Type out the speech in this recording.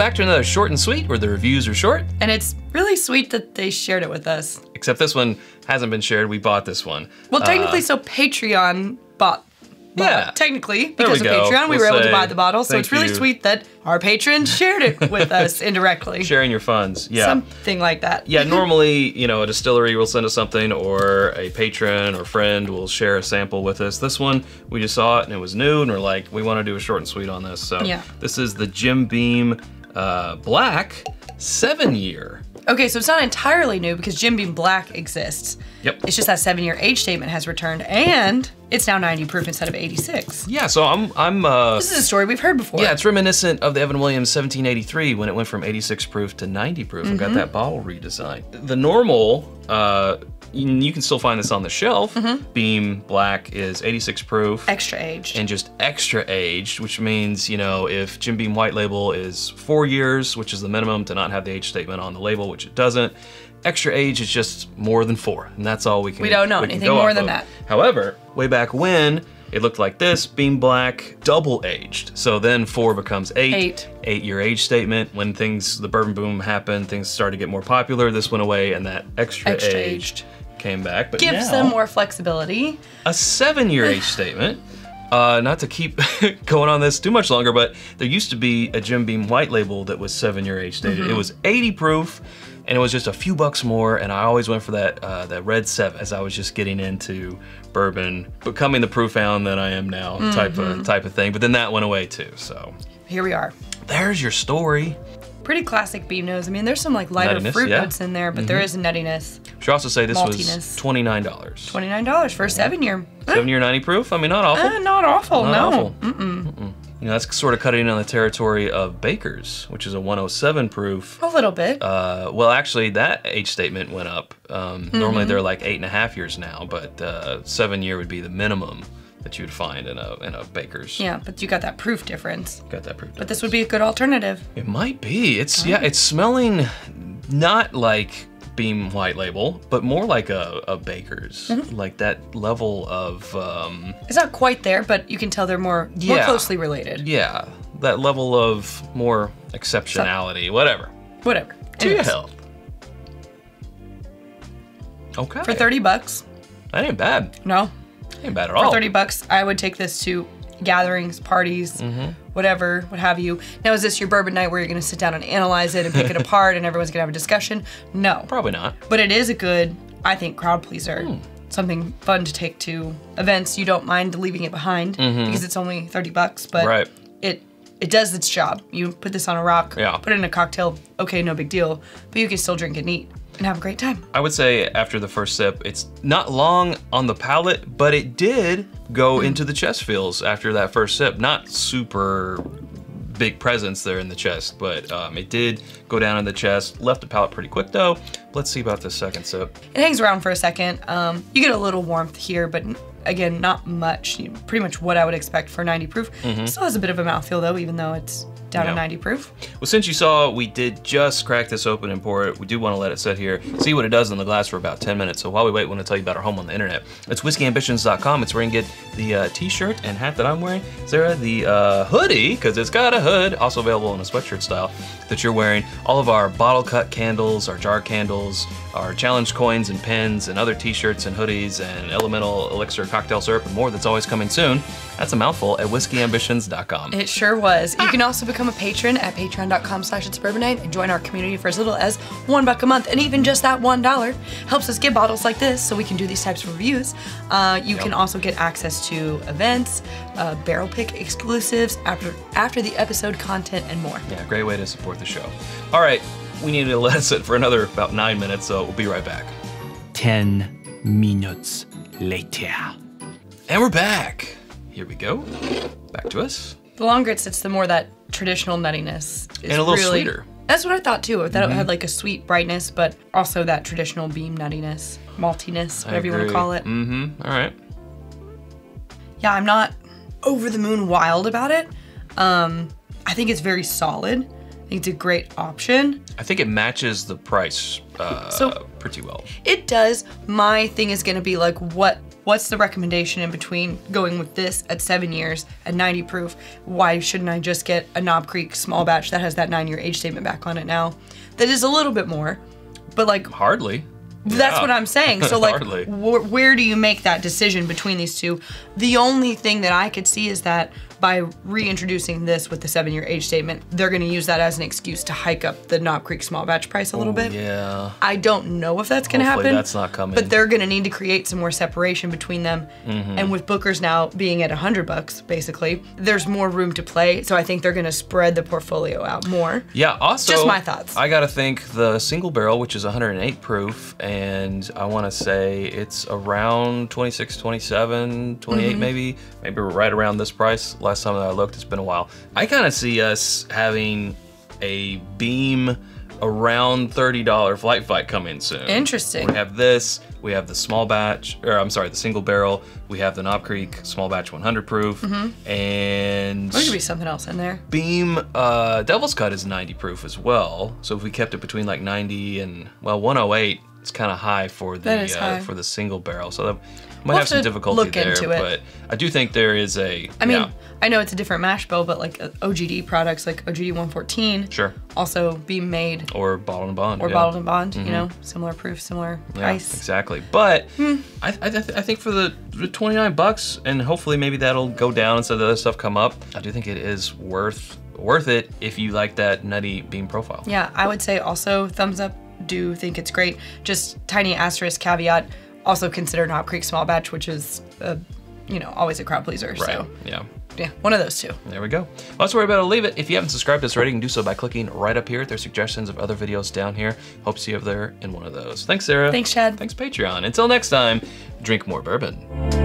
back to another Short and Sweet, where the reviews are short. And it's really sweet that they shared it with us. Except this one hasn't been shared, we bought this one. Well, technically, so Patreon bought. Yeah. Technically, because of Patreon, we were able to buy the bottle, so it's really sweet that our patrons shared it with us indirectly. Sharing your funds, yeah. Something like that. Yeah, normally, you know, a distillery will send us something, or a patron or friend will share a sample with us. This one, we just saw it and it was new, and we're like, we want to do a short and sweet on this. So yeah. This is the Jim Beam Black 7-year. Okay, so it's not entirely new because Jim Beam Black exists. Yep. It's just that 7-year age statement has returned, and it's now 90 proof instead of 86. Yeah, so this is a story we've heard before. Yeah, it's reminiscent of the Evan Williams 1783 when it went from 86 proof to 90 proof and got that bottle redesigned. The normal, you can still find this on the shelf, Beam Black is 86 proof. Extra aged. And just extra aged, which means, you know, if Jim Beam White Label is 4 years, which is the minimum to not have the age statement on the label, which it doesn't, extra age is just more than 4, and that's all we can. We don't know anything more than that. However, way back when, it looked like this, Beam Black, double aged. So then 4 becomes 8. 8-year age statement. When the bourbon boom happened, things started to get more popular, this went away, and that extra aged came back. But gives them more flexibility. A 7-year age statement. Not to keep going on this too much longer, but there used to be a Jim Beam White Label that was 7-year age stated. It was 80 proof, and it was just a few bucks more, and I always went for that that red 7 as I was just getting into bourbon, becoming the profound that I am now type of thing. But then that went away too, so. Here we are. There's your story. Pretty classic Beam nose. I mean, there's some like lighter nuttiness, fruit notes in there, but there is a nuttiness. Should also say this maltiness. Was $29. $29 for a 7-year. 7-year 90 proof? I mean, not awful. Not awful, no. You know, that's sort of cutting in on the territory of Baker's, which is a 107 proof. A little bit. Well, actually, that age statement went up. Normally, they're like 8.5 years now, but 7-year would be the minimum that you would find in a Baker's. Yeah, but you got that proof difference. Got that proof difference. But this would be a good alternative. It might be. It's it's smelling not like Beam White Label, but more like a Baker's. Like that level of it's not quite there, but you can tell they're more closely related. Yeah. That level of more exceptionality, whatever. To your health. Okay. For 30 bucks. That ain't bad. No. Ain't bad at all. For 30 bucks, I would take this to gatherings, parties, whatever, what have you. Now, is this your bourbon night where you're gonna sit down and analyze it and pick it apart and everyone's gonna have a discussion? No. Probably not. But it is a good, I think, crowd pleaser. Something fun to take to events. You don't mind leaving it behind because it's only 30 bucks, but it does its job. You put this on a rock, put it in a cocktail, okay, no big deal, but you can still drink it neat and have a great time. I would say after the first sip, it's not long on the palate, but it did go into the chest feels after that first sip. Not super big presence there in the chest, but it did go down in the chest, left the palate pretty quick though. Let's see about the second sip. It hangs around for a second. You get a little warmth here, but again, not much. You know, pretty much what I would expect for 90 proof. Still has a bit of a mouthfeel though, even though it's down to 90 proof. Well, since you saw we did just crack this open and pour it, we do want to let it sit here, see what it does in the glass for about 10 minutes. So while we wait, we want to tell you about our home on the internet. It's whiskeyambitions.com. It's where you can get the t-shirt and hat that I'm wearing. Sarah, the hoodie, because it's got a hood, also available in a sweatshirt style that you're wearing. All of our bottle cut candles, our jar candles, our challenge coins and pins, and other t-shirts and hoodies, and elemental elixir cocktail syrup, and more that's always coming soon. That's a mouthful at whiskeyambitions.com. It sure was. You can also become a patron at patreon.com/itsbourbonite and join our community for as little as $1 a month, and even just that $1 helps us get bottles like this so we can do these types of reviews. You can also get access to events, barrel pick exclusives, after the episode content, and more. Yeah, great way to support the show. All right, we need to let it sit for another about 9 minutes, so we'll be right back. 10 minutes later. And we're back. Here we go. Back to us. The longer it sits, the more that traditional nuttiness is, and a little sweeter. That's what I thought too. I thought it had like a sweet brightness, but also that traditional Beam nuttiness, maltiness, whatever you want to call it. All right. Yeah, I'm not over the moon wild about it. I think it's very solid. I think it's a great option. I think it matches the price pretty well. It does. My thing is going to be like, what What's the recommendation in between going with this at 7 years and 90 proof? Why shouldn't I just get a Knob Creek small batch that has that 9-year age statement back on it now? That is a little bit more, but like hardly. That's what I'm saying. So like, where do you make that decision between these two? The only thing that I could see is that by reintroducing this with the 7-year age statement, they're going to use that as an excuse to hike up the Knob Creek small batch price a little bit. Yeah. I don't know if that's going to happen. That's not coming. But they're going to need to create some more separation between them. Mm-hmm. And with Booker's now being at $100 basically, there's more room to play. So I think they're going to spread the portfolio out more. Yeah. Also, just my thoughts. I got to think the single barrel, which is 108 proof, and I want to say it's around 26, 27, 28 mm-hmm. maybe right around this price. Last time that I looked, it's been a while. I kind of see us having a Beam around $30 flight fight come in soon. Interesting. We have this, we have the small batch, or I'm sorry, the single barrel, we have the Knob Creek small batch 100 proof, mm-hmm. and there could be something else in there. Beam Devil's Cut is 90 proof as well. So if we kept it between like 90 and, well, 108, it's kind of high for the for the single barrel, so that might have some difficulty there. But I do think there is a. I mean, I know it's a different mash bill, but like OGD products, like OGD 114, sure, also be made or bottled and bond, mm-hmm. you know, similar proof, similar price, exactly. But I think for the $29, and hopefully maybe that'll go down and so the other stuff come up. I do think it is worth it if you like that nutty Beam profile. Yeah, I would say also thumbs up. Do think it's great. Just tiny asterisk caveat, also consider Knob Creek small batch, which is you know, always a crowd pleaser. Right. So yeah, one of those two. There we go. Well, that's where we're about to leave it. If you haven't subscribed to us already, you can do so by clicking right up here. There's suggestions of other videos down here. Hope to see you over there in one of those. Thanks, Sarah. Thanks, Chad. Thanks, Patreon. Until next time, drink more bourbon.